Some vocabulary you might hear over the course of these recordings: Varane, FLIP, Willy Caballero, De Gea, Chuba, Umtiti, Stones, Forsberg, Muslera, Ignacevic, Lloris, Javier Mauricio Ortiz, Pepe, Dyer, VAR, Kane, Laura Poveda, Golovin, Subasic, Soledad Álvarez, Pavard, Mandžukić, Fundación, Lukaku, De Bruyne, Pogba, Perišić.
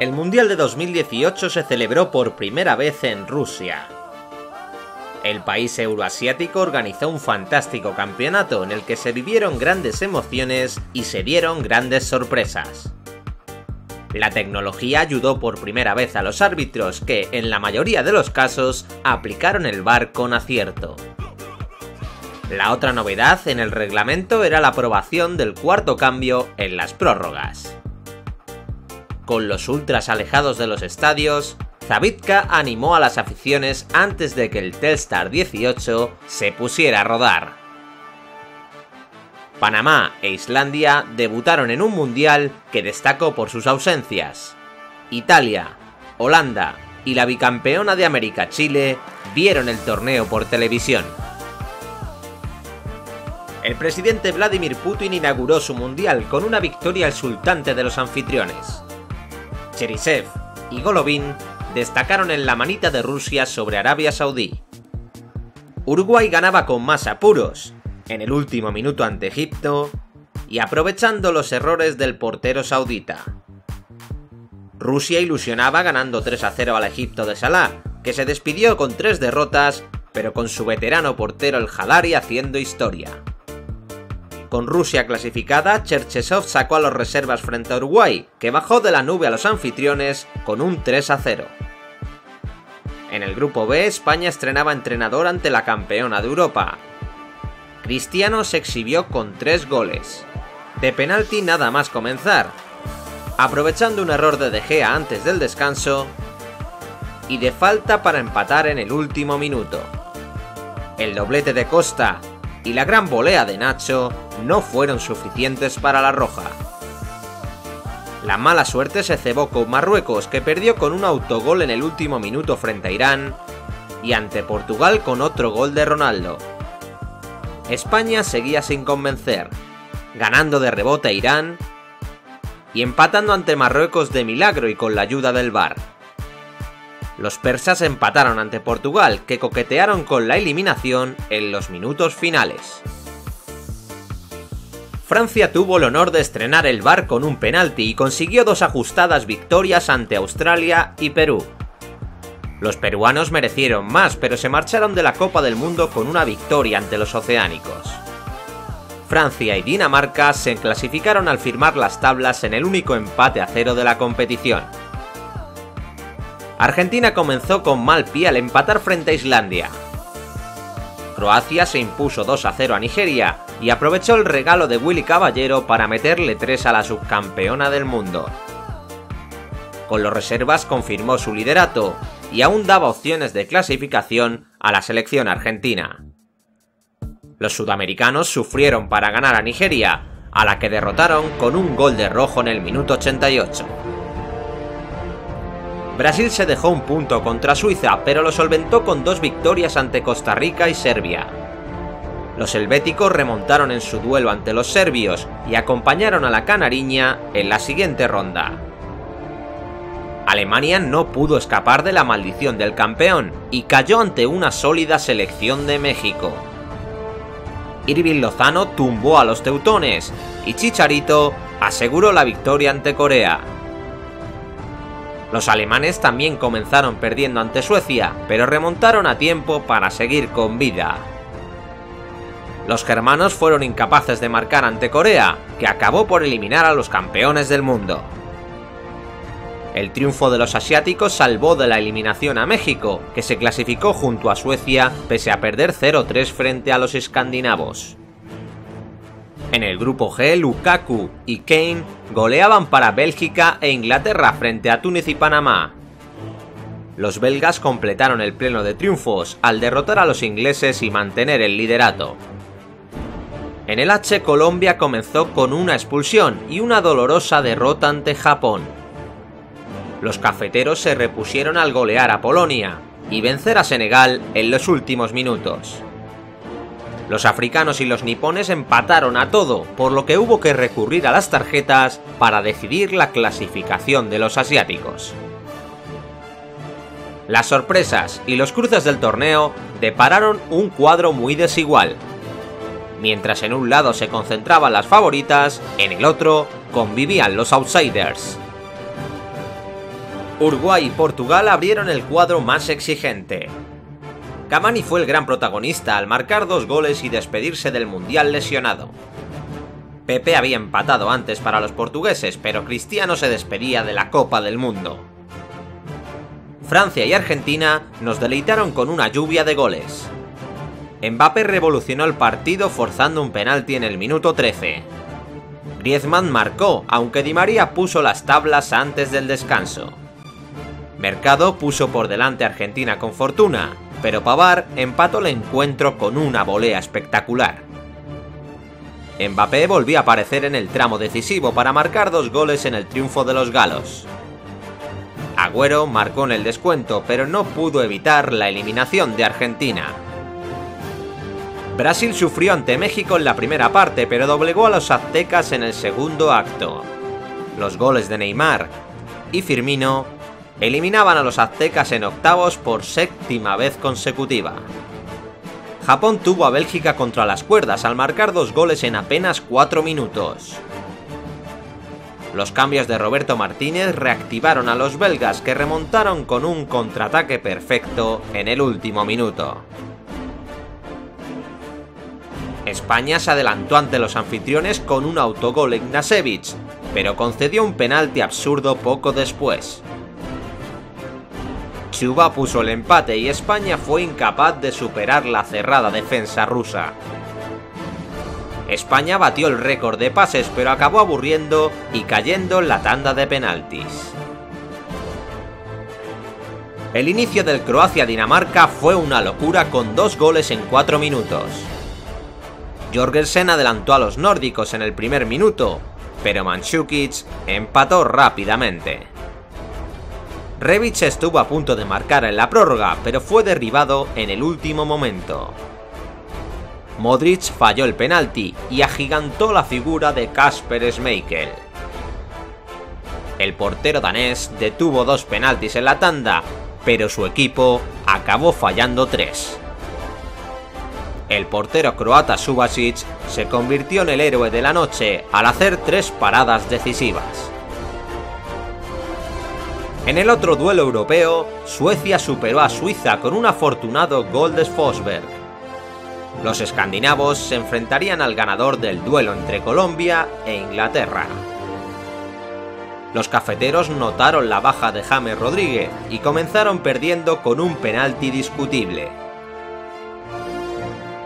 El Mundial de 2018 se celebró por primera vez en Rusia. El país euroasiático organizó un fantástico campeonato en el que se vivieron grandes emociones y se dieron grandes sorpresas. La tecnología ayudó por primera vez a los árbitros que, en la mayoría de los casos, aplicaron el VAR con acierto. La otra novedad en el reglamento era la aprobación del cuarto cambio en las prórrogas. Con los ultras alejados de los estadios, Zabivaka animó a las aficiones antes de que el Telstar 18 se pusiera a rodar. Panamá e Islandia debutaron en un mundial que destacó por sus ausencias. Italia, Holanda y la bicampeona de América Chile vieron el torneo por televisión. El presidente Vladimir Putin inauguró su mundial con una victoria exultante de los anfitriones. Cheryshev y Golovin destacaron en la manita de Rusia sobre Arabia Saudí. Uruguay ganaba con más apuros, en el último minuto ante Egipto, y aprovechando los errores del portero saudita. Rusia ilusionaba ganando 3-0 al Egipto de Salah, que se despidió con 3 derrotas, pero con su veterano portero El Hadary haciendo historia. Con Rusia clasificada, Cherchesov sacó a los reservas frente a Uruguay, que bajó de la nube a los anfitriones con un 3-0. En el grupo B, España estrenaba entrenador ante la campeona de Europa. Cristiano se exhibió con 3 goles. De penalti nada más comenzar, aprovechando un error de De Gea antes del descanso y de falta para empatar en el último minuto. El doblete de Costa y la gran volea de Nacho no fueron suficientes para la roja. La mala suerte se cebó con Marruecos, que perdió con un autogol en el último minuto frente a Irán, y ante Portugal con otro gol de Ronaldo. España seguía sin convencer, ganando de rebote a Irán y empatando ante Marruecos de milagro y con la ayuda del VAR. Los persas empataron ante Portugal, que coquetearon con la eliminación en los minutos finales. Francia tuvo el honor de estrenar el VAR con un penalti y consiguió 2 ajustadas victorias ante Australia y Perú. Los peruanos merecieron más, pero se marcharon de la Copa del Mundo con una victoria ante los oceánicos. Francia y Dinamarca se clasificaron al firmar las tablas en el único empate a 0 de la competición. Argentina comenzó con mal pie al empatar frente a Islandia. Croacia se impuso 2-0 a Nigeria y aprovechó el regalo de Willy Caballero para meterle 3 a la subcampeona del mundo. Con los reservas confirmó su liderato y aún daba opciones de clasificación a la selección argentina. Los sudamericanos sufrieron para ganar a Nigeria, a la que derrotaron con un gol de rojo en el minuto 88. Brasil se dejó un punto contra Suiza, pero lo solventó con 2 victorias ante Costa Rica y Serbia. Los helvéticos remontaron en su duelo ante los serbios y acompañaron a la canariña en la siguiente ronda. Alemania no pudo escapar de la maldición del campeón y cayó ante una sólida selección de México. Irvin Lozano tumbó a los teutones y Chicharito aseguró la victoria ante Corea. Los alemanes también comenzaron perdiendo ante Suecia, pero remontaron a tiempo para seguir con vida. Los germanos fueron incapaces de marcar ante Corea, que acabó por eliminar a los campeones del mundo. El triunfo de los asiáticos salvó de la eliminación a México, que se clasificó junto a Suecia pese a perder 0-3 frente a los escandinavos. En el grupo G, Lukaku y Kane goleaban para Bélgica e Inglaterra frente a Túnez y Panamá. Los belgas completaron el pleno de triunfos al derrotar a los ingleses y mantener el liderato. En el H, Colombia comenzó con una expulsión y una dolorosa derrota ante Japón. Los cafeteros se repusieron al golear a Polonia y vencer a Senegal en los últimos minutos. Los africanos y los nipones empataron a todo, por lo que hubo que recurrir a las tarjetas para decidir la clasificación de los asiáticos. Las sorpresas y los cruces del torneo depararon un cuadro muy desigual. Mientras en un lado se concentraban las favoritas, en el otro convivían los outsiders. Uruguay y Portugal abrieron el cuadro más exigente. Cavani fue el gran protagonista al marcar 2 goles y despedirse del Mundial lesionado. Pepe había empatado antes para los portugueses, pero Cristiano se despedía de la Copa del Mundo. Francia y Argentina nos deleitaron con una lluvia de goles. Mbappé revolucionó el partido forzando un penalti en el minuto 13. Griezmann marcó, aunque Di María puso las tablas antes del descanso. Mercado puso por delante a Argentina con fortuna, pero Pavard empató el encuentro con una volea espectacular. Mbappé volvió a aparecer en el tramo decisivo para marcar 2 goles en el triunfo de los galos. Agüero marcó en el descuento, pero no pudo evitar la eliminación de Argentina. Brasil sufrió ante México en la primera parte, pero doblegó a los aztecas en el segundo acto. Los goles de Neymar y Firmino eliminaban a los aztecas en octavos por 7ª vez consecutiva. Japón tuvo a Bélgica contra las cuerdas al marcar 2 goles en apenas 4 minutos. Los cambios de Roberto Martínez reactivaron a los belgas, que remontaron con un contraataque perfecto en el último minuto. España se adelantó ante los anfitriones con un autogol en Ignacevic, pero concedió un penalti absurdo poco después. Chuba puso el empate y España fue incapaz de superar la cerrada defensa rusa. España batió el récord de pases, pero acabó aburriendo y cayendo en la tanda de penaltis. El inicio del Croacia-Dinamarca fue una locura con 2 goles en 4 minutos. Jorgensen adelantó a los nórdicos en el primer minuto, pero Mandžukić empató rápidamente. Rebić estuvo a punto de marcar en la prórroga, pero fue derribado en el último momento. Modric falló el penalti y agigantó la figura de Kasper Schmeichel. El portero danés detuvo 2 penaltis en la tanda, pero su equipo acabó fallando 3. El portero croata Subasic se convirtió en el héroe de la noche al hacer 3 paradas decisivas. En el otro duelo europeo, Suecia superó a Suiza con un afortunado gol de Forsberg. Los escandinavos se enfrentarían al ganador del duelo entre Colombia e Inglaterra. Los cafeteros notaron la baja de James Rodríguez y comenzaron perdiendo con un penalti discutible.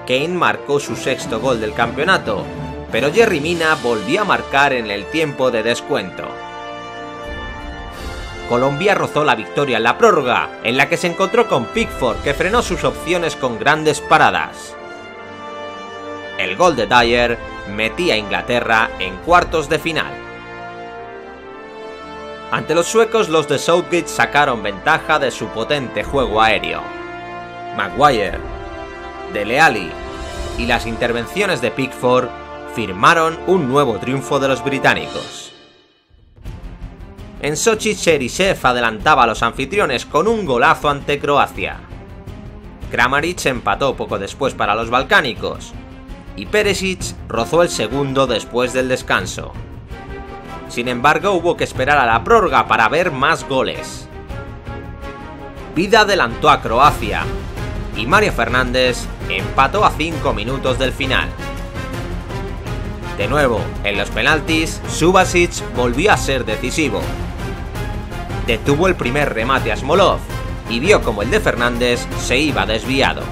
Kane marcó su 6º gol del campeonato, pero Jerry Mina volvió a marcar en el tiempo de descuento. Colombia rozó la victoria en la prórroga, en la que se encontró con Pickford, que frenó sus opciones con grandes paradas. El gol de Dyer metía a Inglaterra en cuartos de final. Ante los suecos, los de Southgate sacaron ventaja de su potente juego aéreo. Maguire, Dele Alli y las intervenciones de Pickford firmaron un nuevo triunfo de los británicos. En Sochi, Cheryshev adelantaba a los anfitriones con un golazo ante Croacia. Kramaric empató poco después para los balcánicos y Perišić rozó el 2º después del descanso. Sin embargo, hubo que esperar a la prórroga para ver más goles. Vida adelantó a Croacia y Mario Fernández empató a 5 minutos del final. De nuevo, en los penaltis, Subasic volvió a ser decisivo. Detuvo el primer remate a Smolov y vio como el de Fernández se iba desviado.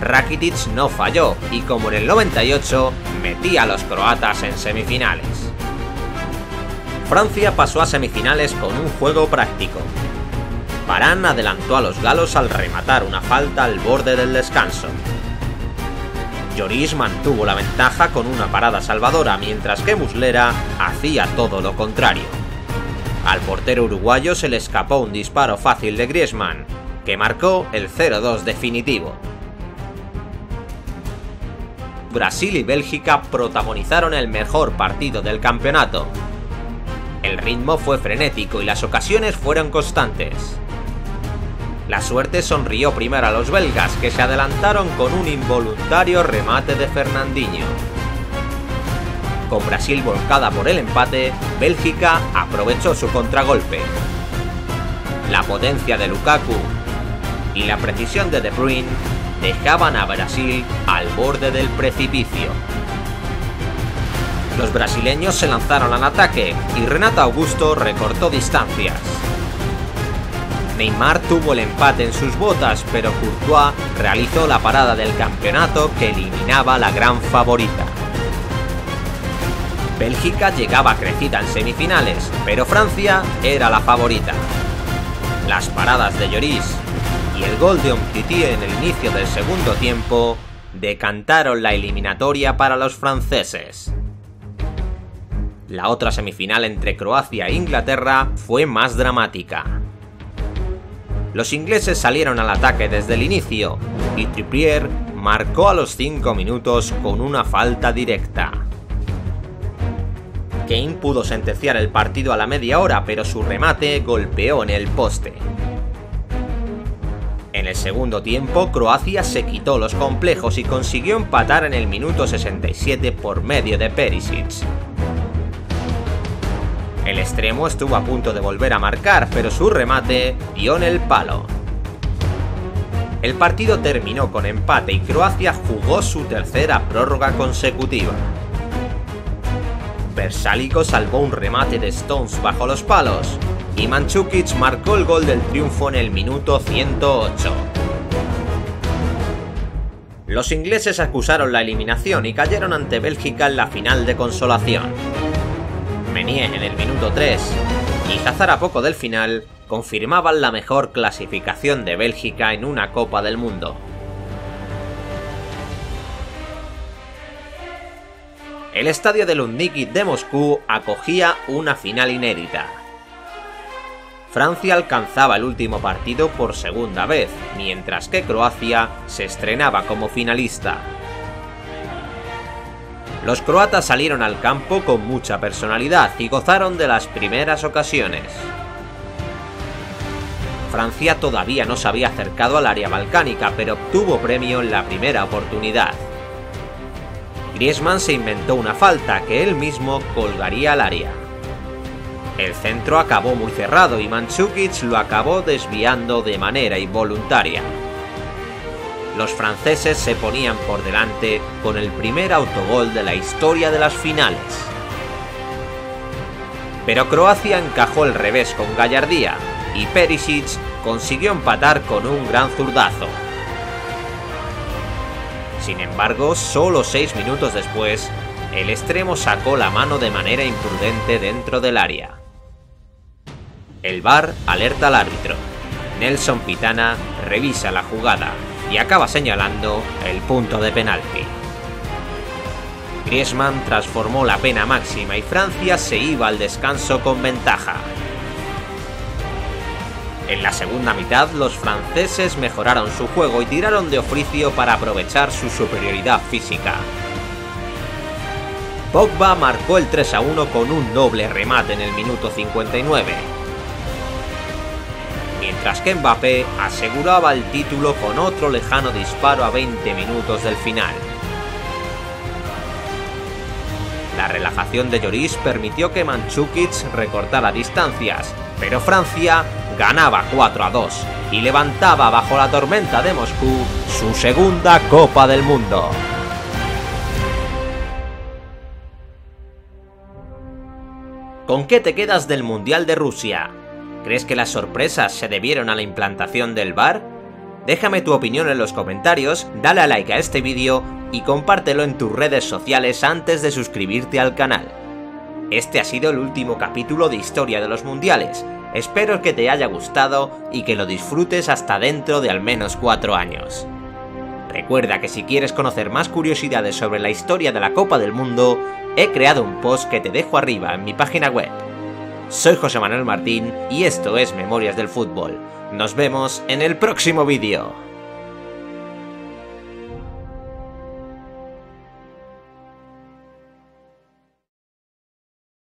Rakitic no falló y, como en el 98, metía a los croatas en semifinales. Francia pasó a semifinales con un juego práctico. Varane adelantó a los galos al rematar una falta al borde del descanso. Lloris mantuvo la ventaja con una parada salvadora, mientras que Muslera hacía todo lo contrario. Al portero uruguayo se le escapó un disparo fácil de Griezmann, que marcó el 0-2 definitivo. Brasil y Bélgica protagonizaron el mejor partido del campeonato. El ritmo fue frenético y las ocasiones fueron constantes. La suerte sonrió primero a los belgas, que se adelantaron con un involuntario remate de Fernandinho. Con Brasil volcada por el empate, Bélgica aprovechó su contragolpe. La potencia de Lukaku y la precisión de De Bruyne dejaban a Brasil al borde del precipicio. Los brasileños se lanzaron al ataque y Renato Augusto recortó distancias. Neymar tuvo el empate en sus botas, pero Courtois realizó la parada del campeonato que eliminaba la gran favorita. Bélgica llegaba crecida en semifinales, pero Francia era la favorita. Las paradas de Lloris y el gol de Umtiti en el inicio del segundo tiempo decantaron la eliminatoria para los franceses. La otra semifinal entre Croacia e Inglaterra fue más dramática. Los ingleses salieron al ataque desde el inicio y Trippier marcó a los 5 minutos con una falta directa. Kane pudo sentenciar el partido a la media hora, pero su remate golpeó en el poste. En el segundo tiempo, Croacia se quitó los complejos y consiguió empatar en el minuto 67 por medio de Perišić. El extremo estuvo a punto de volver a marcar, pero su remate dio en el palo. El partido terminó con empate y Croacia jugó su tercera prórroga consecutiva. Persálico salvó un remate de Stones bajo los palos y Mandžukić marcó el gol del triunfo en el minuto 108. Los ingleses acusaron la eliminación y cayeron ante Bélgica en la final de consolación. Meunier en el minuto 3 y Hazard a poco del final confirmaban la mejor clasificación de Bélgica en una Copa del Mundo. El estadio de Luzhniki de Moscú acogía una final inédita. Francia alcanzaba el último partido por segunda vez, mientras que Croacia se estrenaba como finalista. Los croatas salieron al campo con mucha personalidad y gozaron de las primeras ocasiones. Francia todavía no se había acercado al área balcánica, pero obtuvo premio en la primera oportunidad. Griezmann se inventó una falta que él mismo colgaría al área. El centro acabó muy cerrado y Mandžukić lo acabó desviando de manera involuntaria. Los franceses se ponían por delante con el primer autogol de la historia de las finales. Pero Croacia encajó el revés con gallardía y Perišić consiguió empatar con un gran zurdazo. Sin embargo, solo 6 minutos después, el extremo sacó la mano de manera imprudente dentro del área. El VAR alerta al árbitro. Nelson Pitana revisa la jugada y acaba señalando el punto de penalti. Griezmann transformó la pena máxima y Francia se iba al descanso con ventaja. En la segunda mitad, los franceses mejoraron su juego y tiraron de oficio para aprovechar su superioridad física. Pogba marcó el 3-1 con un doble remate en el minuto 59. Mientras que Mbappé aseguraba el título con otro lejano disparo a 20 minutos del final. La relajación de Lloris permitió que Mandžukić recortara distancias, pero Francia ganaba 4-2 y levantaba bajo la tormenta de Moscú su segunda Copa del Mundo. ¿Con qué te quedas del Mundial de Rusia? ¿Crees que las sorpresas se debieron a la implantación del VAR? Déjame tu opinión en los comentarios, dale a like a este vídeo y compártelo en tus redes sociales antes de suscribirte al canal. Este ha sido el último capítulo de Historia de los Mundiales. Espero que te haya gustado y que lo disfrutes hasta dentro de al menos 4 años. Recuerda que si quieres conocer más curiosidades sobre la historia de la Copa del Mundo, he creado un post que te dejo arriba en mi página web. Soy José Manuel Martín y esto es Memorias del Fútbol. Nos vemos en el próximo vídeo.